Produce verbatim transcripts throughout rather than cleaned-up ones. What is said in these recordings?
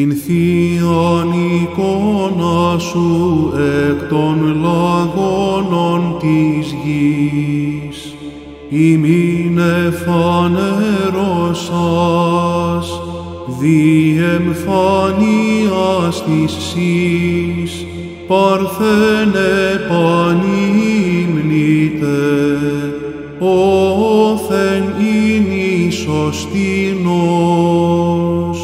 την θείαν εικόνα σου εκ των λαγώνων της γης, ημίν εφανερώσας, δι' εμφανίας της σεις, παρθένε πανύμνητε, όθεν ειν ίσως τήνος,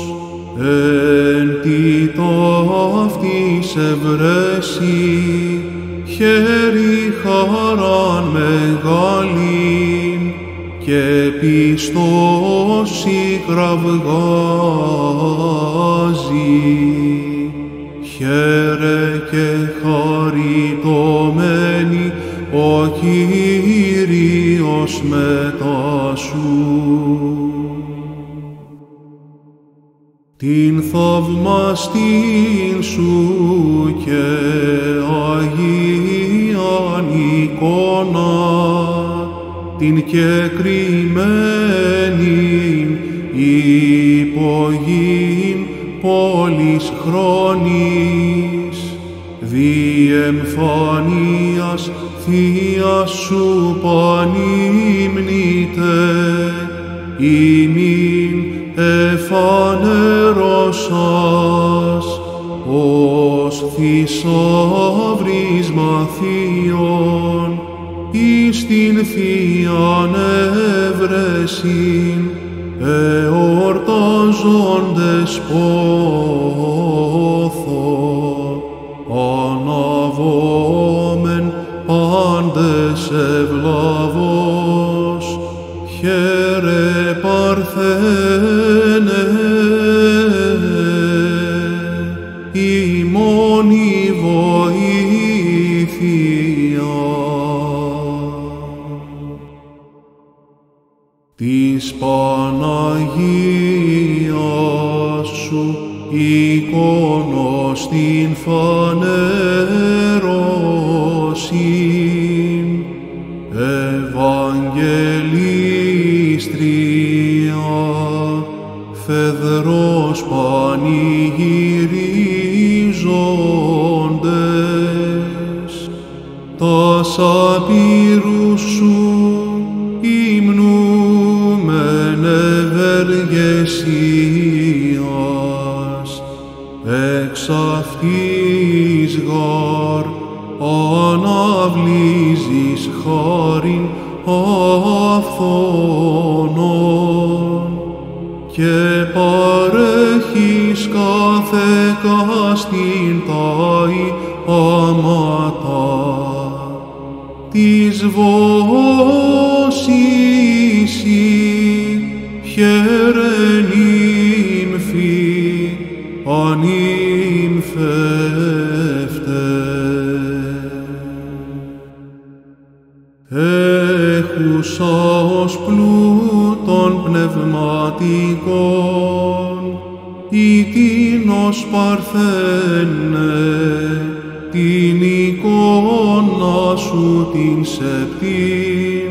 εν τη ταύτης ευρέσει, χέρι χαράν μεγάλην, και πιστώσει κραυγάζει. Χαίρε και χαριτωμένη ο Κύριος μετά σου. Την θαυμαστήν σου και αγίαν εικόνα, την και κρυμμένην υπογείν πόλης χρόνης, δι' εμφανίας θείας σου πανύμνητε, ημίν εφανερώσας, ως θησαύρισμα θείον, εις την θείαν έβρεσιν, εορτάζοντες πόθο, αναβόμεν πάντες ευλαβώς, χαίρε παρθένε, η μόνη βοήθεια. Της Παναγίας σου εικόνος την φανερώσιν, Ευαγγελίστρια, φεδρός πανηγυρίζοντες, τας απειρούς σου υμνούμεν ευεργεσίας, εξ αυτής γαρ αναβλύζεις χάριν αυθόνων και παρέχεις κάθε κάστην ταΐ άματα της βοσίσι, χαίρεν υμφή, ανυμφεύτε. Έχουσα ως πλούτον πνευματικών, η τήνος παρθένε, την εικόνα σου την σεπτήν,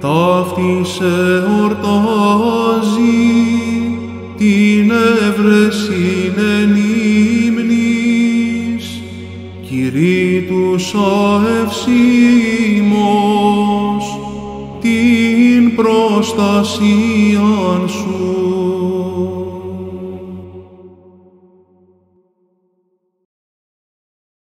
ταύτην σε εορτάζει, την έβρεσιν εν ύμνης, κηρύττουσα ευσήμως, την προστασίαν σου.